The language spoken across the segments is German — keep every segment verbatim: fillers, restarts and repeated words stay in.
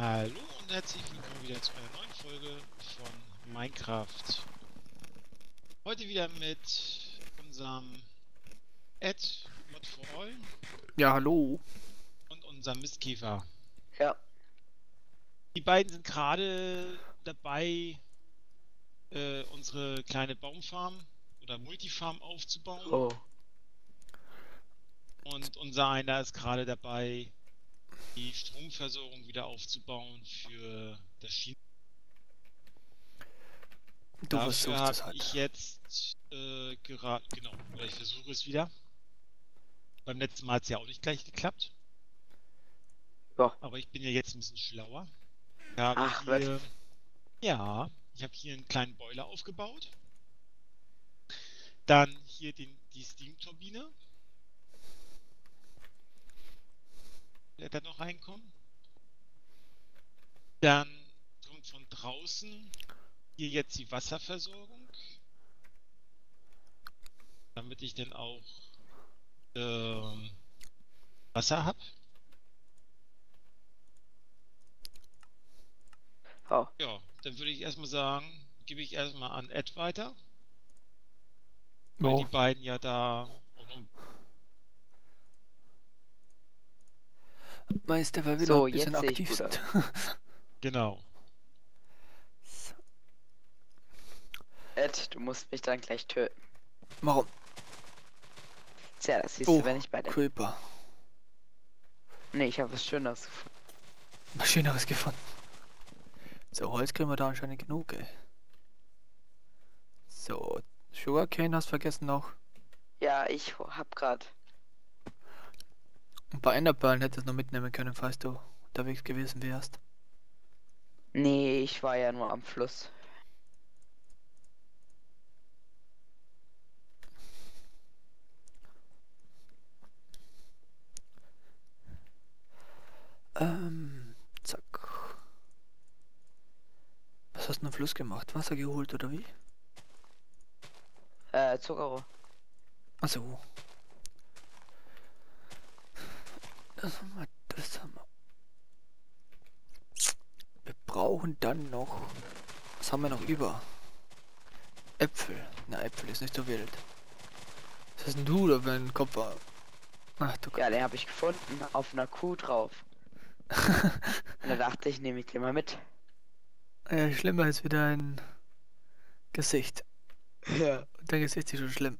Hallo und herzlich willkommen wieder zu einer neuen Folge von Minecraft. Heute wieder mit unserem Ed, Mod for All. Ja, hallo. Und unserem Mistkäfer. Ja. Die beiden sind gerade dabei, äh, unsere kleine Baumfarm oder Multifarm aufzubauen. Oh. Und unser einer ist gerade dabei, die Stromversorgung wieder aufzubauen für das Schienen. Du Dafür habe halt. ich jetzt äh, gerade, genau, oder ich versuche es wieder. Beim letzten Mal hat es ja auch nicht gleich geklappt. Doch. Aber ich bin ja jetzt ein bisschen schlauer. Ich habe Ach, hier, was? Ja, ich habe hier einen kleinen Boiler aufgebaut. Dann hier den, die Steam-Turbine. Der da noch reinkommen. Dann kommt von draußen hier jetzt die Wasserversorgung, damit ich dann auch ähm, Wasser habe. Oh. Ja, dann würde ich erstmal sagen, gebe ich erstmal an Ed weiter, weil oh. die beiden ja da rum. Meister, weil wir so, noch ein bisschen aktiv sind. Genau. So. Ed, du musst mich dann gleich töten. Warum? Tja, das siehst oh, du, wenn ich bei dir. Creeper. Nee, ich habe was Schöneres gefunden. Was Schöneres gefunden. So, Holz kriegen wir da anscheinend genug, ey. So, Sugarcane hast vergessen noch. Ja, ich hab grad. Ein paar Enderperlen hättest du noch mitnehmen können, falls du unterwegs gewesen wärst. Nee, ich war ja nur am Fluss. Ähm, zack. Was hast du am Fluss gemacht? Wasser geholt oder wie? Äh, Zuckerrohr. Achso. Das haben wir, das haben wir. Wir brauchen dann noch. Was haben wir noch über? Äpfel. Na, Äpfel ist nicht so wild. Was ist denn du da für ein Kopper? Ach du Kopf. Ja, den habe ich gefunden. Auf einer Kuh drauf. Und da dachte ich, nehme ich den mal mit. Ja, schlimmer ist wieder ein Gesicht. Ja. Und dein Gesicht ist schon schlimm.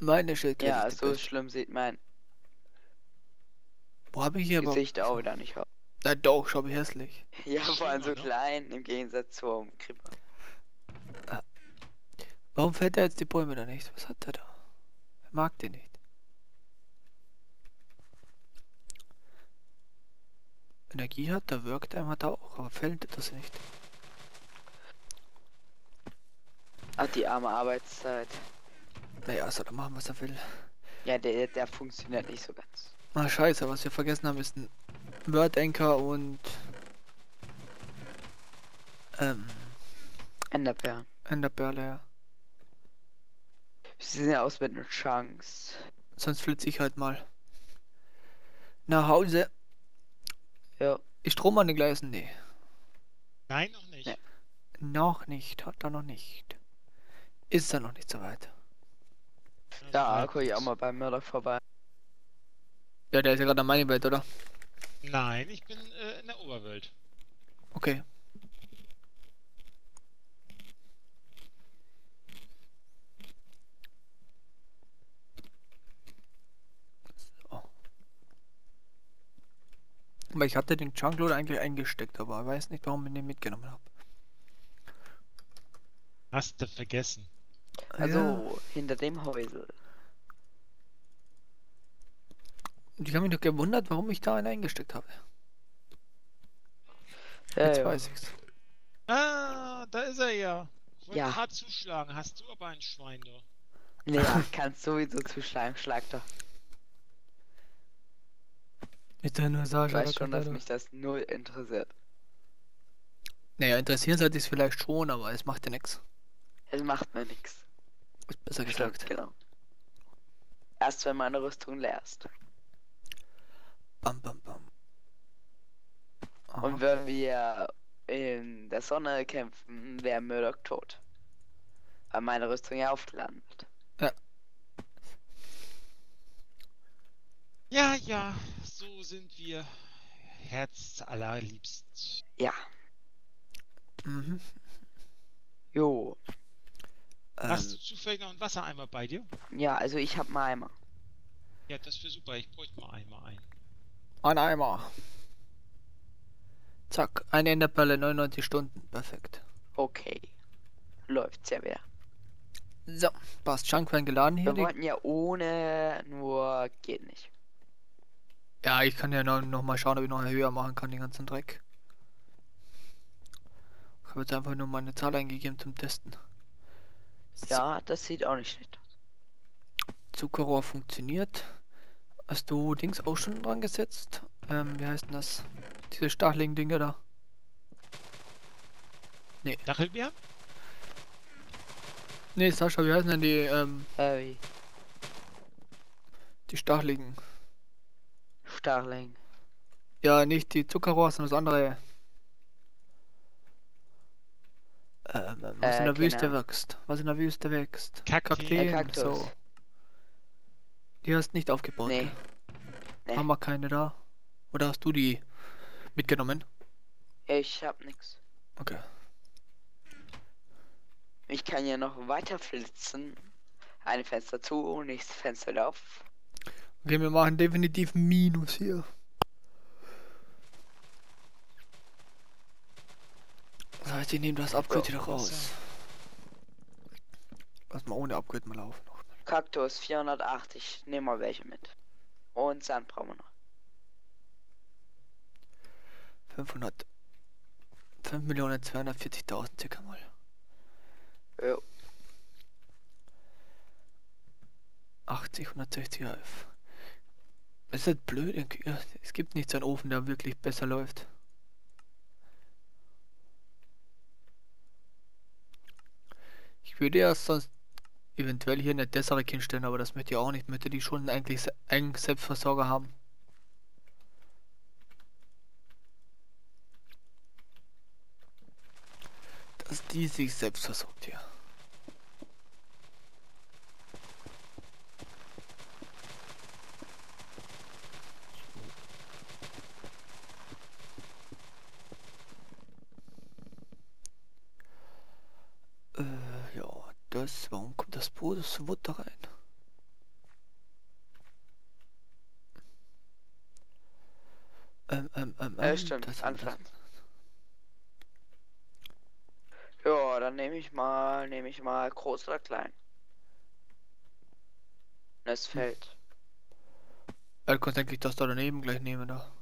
Meine Schildkröte. Ja, so schlimm sieht man. Wo habe ich hier aber... Gesicht auch wieder nicht auf. Na doch, schau ich hässlich. Ja, vor allem so oder? Klein, im Gegensatz zum Creeper. Ah. Warum fällt er jetzt die Bäume da nicht? Was hat er da? Er mag den nicht. Energie hat, da wirkt einmal da auch, aber fällt das nicht. Ach, die arme Arbeitszeit. Naja, soll er machen, was er will. Ja, der, der funktioniert nicht so ganz. Ah, scheiße, was wir vergessen haben, ist ein Word-Anchor und... Ähm... Enderperlen. Enderperle, ja. Sie sind ja aus mit einer Chance. Sonst flitze ich halt mal. Nach Hause. Ja. Ist Strom an den Gleisen? Nee. Nein, noch nicht. Nee. Noch nicht, hat er noch nicht. Ist er noch nicht so weit. Da guck ich auch mal beim Mörder vorbei. Ja, der ist ja gerade in meiner Welt, oder? Nein, ich bin äh, in der Oberwelt. Okay. So. Aber ich hatte den Chunkloader eigentlich eingesteckt, aber ich weiß nicht, warum ich den mitgenommen habe. Hast du vergessen? Also, ja. Hinter dem Häusel. Ich habe mich doch gewundert, warum ich da einen eingesteckt habe. Ja, Jetzt ja. weiß ich's. Ah, da ist er ja. Ich wollte ja. hart zuschlagen. Hast du aber ein Schwein da? Naja, kannst sowieso zuschlagen. Schlag doch. Ich, nur sagen, ich weiß schon, dass mich das null interessiert. Naja, interessieren sollte ich es vielleicht schon, aber es macht ja nichts. Es macht mir nichts. Besser gesagt. Stimmt, genau. Erst wenn meine Rüstung leer ist. Bam, bam, bam. Oh. Und wenn wir in der Sonne kämpfen, wäre Murdoch tot. Weil meine Rüstung ja aufgeladen wird. Ja. Ja, ja, so sind wir herzallerliebst. Ja. Mhm. Jo. Hast ähm. du zufällig noch einen Wassereimer bei dir? Ja, also ich hab mal Eimer. Ja, das wäre super, ich bräuchte mal einmal ein. Ein Eimer. Zack, eine Enderperle, neunundneunzig Stunden, perfekt. Okay. Läuft's ja wieder. So, passt, Chunkloader geladen hier. Wir wollten ja ohne, nur geht nicht. Ja, ich kann ja noch, noch mal schauen, ob ich noch höher machen kann, den ganzen Dreck. Ich habe jetzt einfach nur meine Zahl eingegeben zum Testen. Ja, Z das sieht auch nicht schlecht aus. Zuckerrohr funktioniert. Hast du Dings auch schon dran gesetzt? Ähm, wie heißt denn das? Diese stacheligen Dinger da. Nee. Stachelbeer? Nee, Sascha, wie heißen denn die, ähm... Harry. Die stacheligen. Starling. Ja, nicht die Zuckerrohr, sondern das andere. Ähm, was äh, in der Wüste wächst. Was in der Wüste wächst. Kakteen, äh, Kaktus. So. Die hast nicht aufgebaut. Nee. Nee. Haben wir keine da? Oder hast du die mitgenommen? Ich hab nix. Okay. Ich kann ja noch weiter flitzen. Ein Fenster zu, nächstes Fenster auf. Okay, wir machen definitiv Minus hier. Das heißt, ich nehme das Upgrade wieder raus. Lass mal ohne Upgrade mal laufen. Kaktus vierhundertachtzig, nehmen wir welche mit. Und Sand brauchen wir noch. fünfhundert. fünf Millionen zweihundertvierzigtausend circa mal. Jo. achtzig, hundertsechzig F. Ist das blöd? Es gibt nicht so einen Ofen, der wirklich besser läuft. Ich würde ja sonst eventuell hier eine Desserek hinstellen, aber das möchte ich auch nicht. Ich möchte die schon eigentlich se einen Selbstversorger haben. Dass die sich selbst versorgt hier. Warum kommt das Bodeswutter rein? Ähm, ähm, ähm, ähm, stimmt, das anfangen. Ja, dann nehme ich mal, nehme ich mal groß oder klein. Das fällt. Hm. Du kannst eigentlich das da daneben gleich nehmen, da.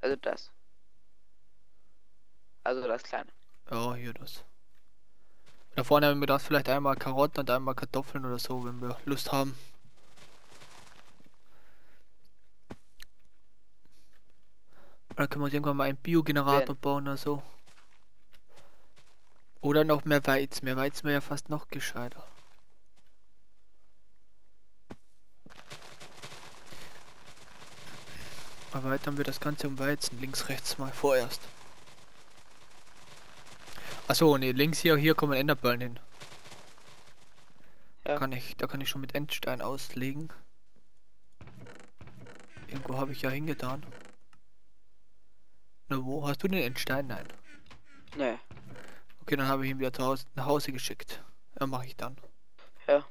Also das. Also das kleine. Ja, hier das. Da vorne haben wir das vielleicht einmal Karotten und einmal Kartoffeln oder so, wenn wir Lust haben. Oder können wir uns irgendwann mal einen Biogenerator bauen oder so. Oder noch mehr Weizen. Mehr Weizen wäre ja fast noch gescheiter. Aber heute haben wir das Ganze um Weizen. Links, rechts mal vorerst. Achso, ne, links hier, hier kommen Enderperlen hin. Ja. Kann ich, da kann ich schon mit Endstein auslegen. Irgendwo habe ich ja hingetan. Na wo? Hast du den Endstein? Nein. Nee. Okay, dann habe ich ihn wieder zu Hause, nach Hause geschickt. Ja, mache ich dann. Ja.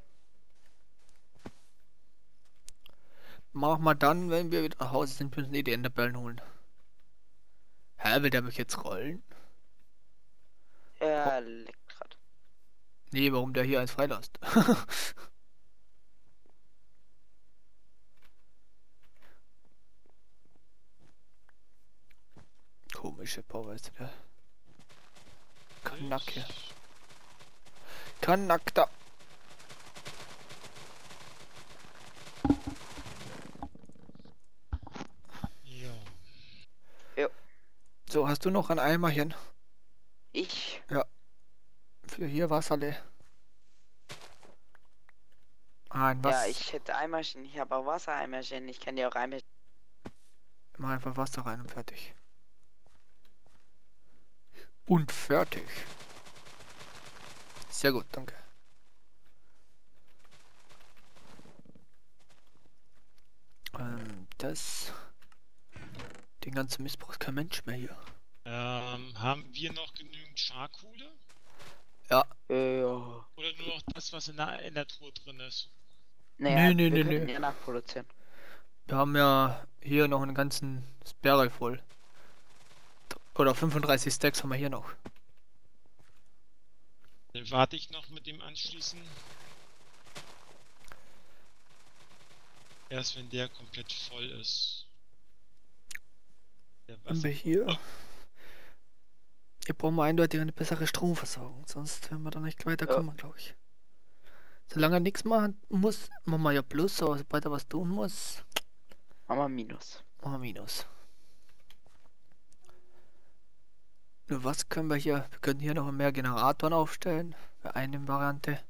Mach mal dann, wenn wir wieder nach Hause sind, müssen wir die Enderperlen holen. Hä, will der mich jetzt rollen? Ja, leckt grad. Nee, warum der hier eins freilässt. Komische Power ist der. Kanacke. Kanakta. Ja. Ja. So, hast du noch ein Eimerchen? Ich? Ja. Für hier Wasserle. Ah, ein Wasser. Ja, ich hätte Eimerchen, ich habe auch Wassereimerchen, ich kann dir auch Eimerchen. Mal einfach Wasser rein und fertig. Und fertig. Sehr gut, danke. Ähm, das... Den ganzen Mist braucht kein Mensch mehr hier. Ähm, haben wir noch genügend Scharkohle? Ja. Äh, oh. Oder nur noch das, was in der, in der Truhe drin ist? Naja, nee, nee, wir nee, können nee. ja nachproduzieren. Wir haben ja hier noch einen ganzen Sperrel voll. Oder fünfunddreißig Stacks haben wir hier noch. Dann warte ich noch mit dem Anschließen. Erst wenn der komplett voll ist. Der Wasser. Haben wir hier? Oh. Hier brauchen wir eindeutig eine bessere Stromversorgung, sonst werden wir da nicht weiterkommen, ja. glaube ich. Solange er nichts machen muss, machen wir ja Plus, aber sobald er was tun muss, machen wir Minus. Machen wir Minus. Nur was können wir hier? Wir können hier noch mehr Generatoren aufstellen, bei einer Variante.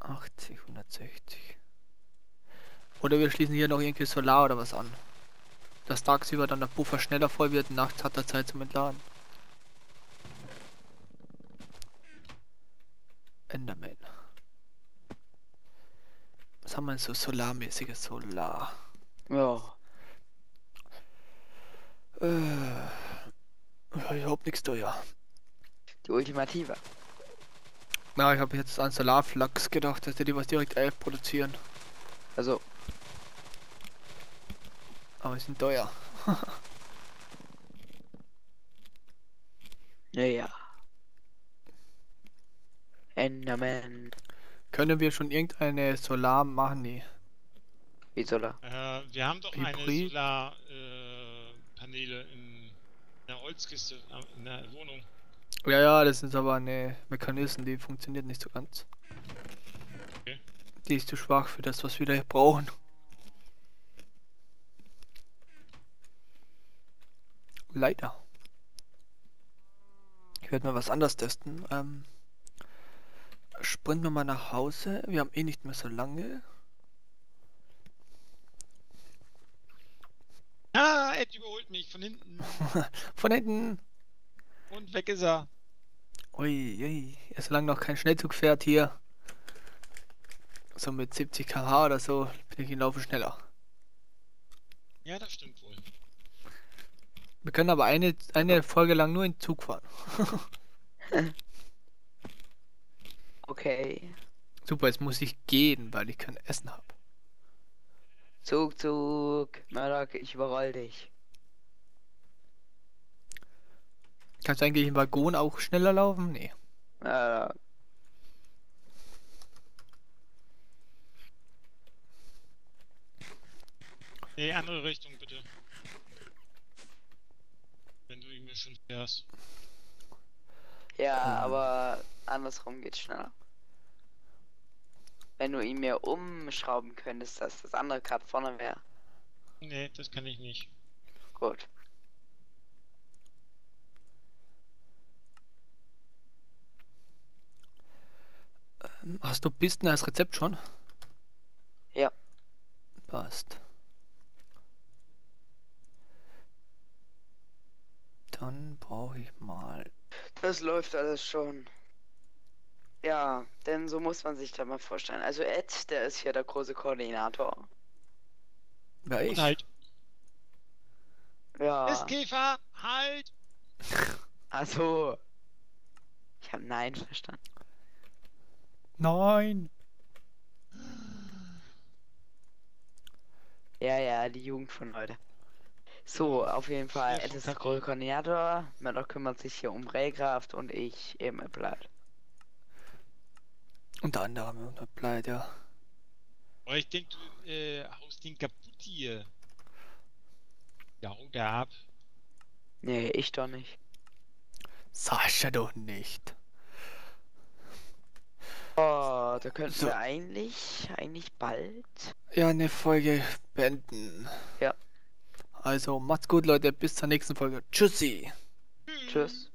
achtzig, hundertsechzig. Oder wir schließen hier noch irgendwie Solar oder was an. Dass tagsüber dann der Puffer schneller voll wird und nachts hat er Zeit zum Entladen. Enderman. Was haben wir denn so solarmäßiges Solar? Ja. Äh. Ich hab überhaupt nichts teuer. Die Ultimative. Na, ich habe jetzt an Solarflux gedacht, dass die was direkt elf produzieren. Also. Aber die sind teuer. Naja. Enderman. Können wir schon irgendeine Solar machen? Nee. Wie Solar? Äh, wir haben doch Hybrid. Eine Solarpaneele äh, in der Holzkiste, in der Wohnung. Ja, ja, das ist aber eine Mechanismus, die funktioniert nicht so ganz. Okay. Die ist zu schwach für das, was wir da brauchen. Leider. Ich werde mal was anderes testen. Ähm, sprinten wir mal nach Hause. Wir haben eh nicht mehr so lange. Ah, Ed überholt mich von hinten. Von hinten. Und weg ist er. Ui, ui. Ja, solange noch kein Schnellzug fährt hier. So mit siebzig Kilometer pro Stunde oder so bin ich im Laufen schneller. Ja, das stimmt wohl. Wir können aber eine, eine Folge lang nur in Zug fahren. Okay. Super, jetzt muss ich gehen, weil ich kein Essen habe. Zug, Zug. Marak, ich überroll dich. Kannst du eigentlich im Waggon auch schneller laufen? Nee. Marak. Nee, andere Richtung bitte. Wenn du ihn mir schon fährst. Ja, hm. aber andersrum geht's schneller. Wenn du ihn mir umschrauben könntest, dass das andere Kart vorne wäre. Nee, das kann ich nicht. Gut. Ähm, hast du Pisten als Rezept schon? Ja. Passt. Dann brauche ich mal. Das läuft alles schon. Ja, denn so muss man sich da mal vorstellen. Also Ed, der ist hier der große Koordinator. Ja, ich. Und halt. Ja. Mistkäfer, halt! Also. Ich habe Nein verstanden. Nein! Ja, ja, die Jugend von heute. So, auf jeden Fall, Ed ist der große Koordinator. Mörder kümmert sich hier um Raycraft und ich eben Applied. Unter anderem Applied, ja. Oh, ich denke, du äh, haust den kaputt hier. Ja, und der ab. Nee, ich doch nicht. Sascha doch nicht. Oh, da könnten so. wir eigentlich, eigentlich bald... Ja, eine Folge beenden. Ja. Also macht's gut, Leute. Bis zur nächsten Folge. Tschüssi. Tschüss.